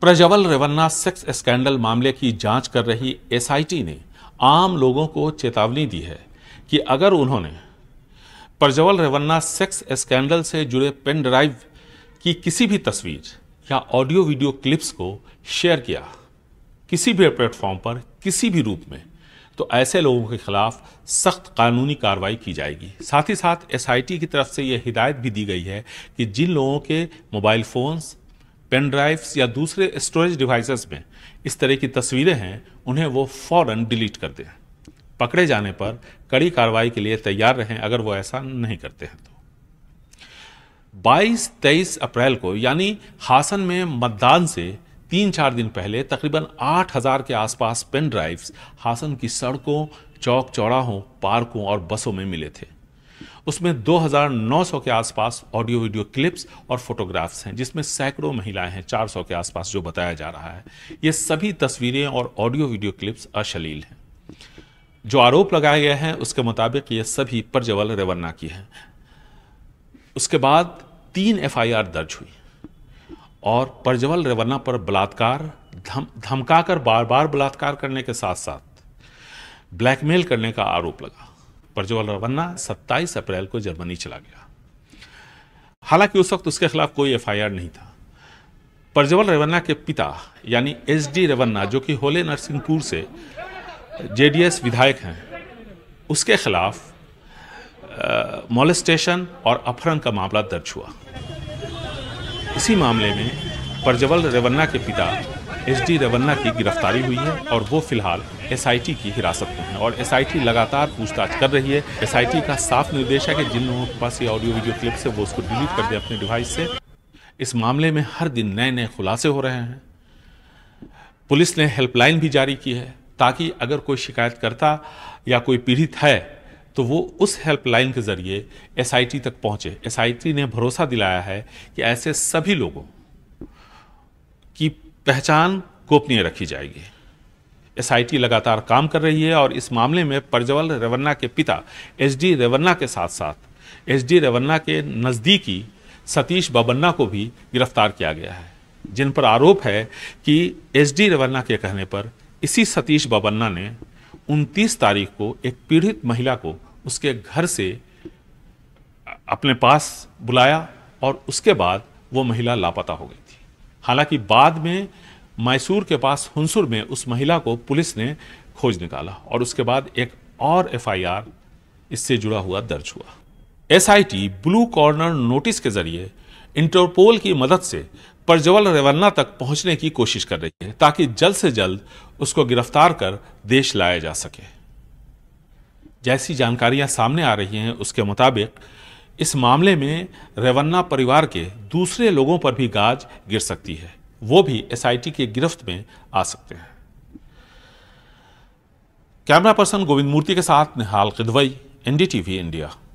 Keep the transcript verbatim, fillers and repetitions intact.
Prajwal Revanna sex scandal मामले की जांच कर रही एसआईटी ने आम लोगों को चेतावनी दी है कि अगर उन्होंने प्रज्वल रेवन्ना सेक्स स्कैंडल से जुड़े पेन ड्राइव की किसी भी तस्वीर या ऑडियो वीडियो क्लिप्स को शेयर किया किसी भी प्लेटफॉर्म पर किसी भी रूप में, तो ऐसे लोगों के खिलाफ सख्त कानूनी कार्रवाई की जाएगी। साथ ही साथ एसआईटी की तरफ से ये हिदायत भी दी गई है कि जिन लोगों के मोबाइल फ़ोन्स, पेन ड्राइव्स या दूसरे स्टोरेज डिवाइसेस में इस तरह की तस्वीरें हैं, उन्हें वो फौरन डिलीट कर दें। पकड़े जाने पर कड़ी कार्रवाई के लिए तैयार रहें अगर वो ऐसा नहीं करते हैं तो। बाईस तेईस अप्रैल को यानी हासन में मतदान से तीन चार दिन पहले तकरीबन आठ हज़ार के आसपास पेन ड्राइव्स हासन की सड़कों, चौक चौराहों, पार्कों और बसों में मिले थे। उसमें दो हज़ार नौ सौ के आसपास ऑडियो वीडियो क्लिप्स और फोटोग्राफ्स हैं, जिसमें सैकड़ों महिलाएं हैं, चार सौ के आसपास जो बताया जा रहा है। ये सभी तस्वीरें और ऑडियो वीडियो क्लिप्स अश्लील हैं। जो आरोप लगाए गए हैं उसके मुताबिक ये सभी प्रज्वल रेवन्ना की हैं। उसके बाद तीन एफ आई आर दर्ज हुई और प्रज्वल रेवन्ना पर बलात्कार, धमकाकर बार बार बलात्कार करने के साथ साथ ब्लैकमेल करने का आरोप लगा। प्रज्वल रेवन्ना सत्ताईस अप्रैल को जर्मनी चला गया। हालांकि उस वक्त उसके खिलाफ कोई एफ आई आर नहीं था। प्रज्वल रेवन्ना के पिता यानी एच.डी. रेवन्ना, जो कि होले नरसिंहपुर से जेडीएस विधायक हैं, उसके खिलाफ मोलेस्टेशन और अपहरण का मामला दर्ज हुआ। इसी मामले में प्रज्वल रेवन्ना के पिता एच.डी. रेवन्ना की गिरफ्तारी हुई है और वो फिलहाल एसआईटी की हिरासत में है और एसआईटी लगातार पूछताछ कर रही है। एसआईटी का साफ निर्देश है कि जिन लोगों के पास ये ऑडियो वीडियो क्लिप्स है वो उसको डिलीट कर दें अपने डिवाइस से। इस मामले में हर दिन नए नए खुलासे हो रहे हैं। पुलिस ने हेल्पलाइन भी जारी की है ताकि अगर कोई शिकायतकर्ता या कोई पीड़ित है तो वो उस हेल्पलाइन के जरिए एसआईटी तक पहुँचे। एसआईटी ने भरोसा दिलाया है कि ऐसे सभी लोगों की पहचान गोपनीय रखी जाएगी। एसआईटी लगातार काम कर रही है और इस मामले में प्रज्वल रेवन्ना के पिता एच.डी. रेवन्ना के साथ साथ एच.डी. रेवन्ना के नज़दीकी सतीश बबन्ना को भी गिरफ्तार किया गया है, जिन पर आरोप है कि एच.डी. रेवन्ना के कहने पर इसी सतीश बबन्ना ने उनतीस तारीख को एक पीड़ित महिला को उसके घर से अपने पास बुलाया और उसके बाद वो महिला लापता हो गई थी। हालांकि बाद में मैसूर के पास हुंसूर में उस महिला को पुलिस ने खोज निकाला और उसके बाद एक और एफ आई आर इससे जुड़ा हुआ दर्ज हुआ। एसआईटी ब्लू कॉर्नर नोटिस के जरिए इंटरपोल की मदद से प्रज्वल रेवन्ना तक पहुंचने की कोशिश कर रही है ताकि जल्द से जल्द उसको गिरफ्तार कर देश लाया जा सके। जैसी जानकारियां सामने आ रही हैं उसके मुताबिक इस मामले में रेवन्ना परिवार के दूसरे लोगों पर भी गाज गिर सकती है, वो भी एसआईटी के गिरफ्त में आ सकते हैं। कैमरा पर्सन गोविंद मूर्ति के साथ निहाल किदवई, एनडीटीवी इंडिया।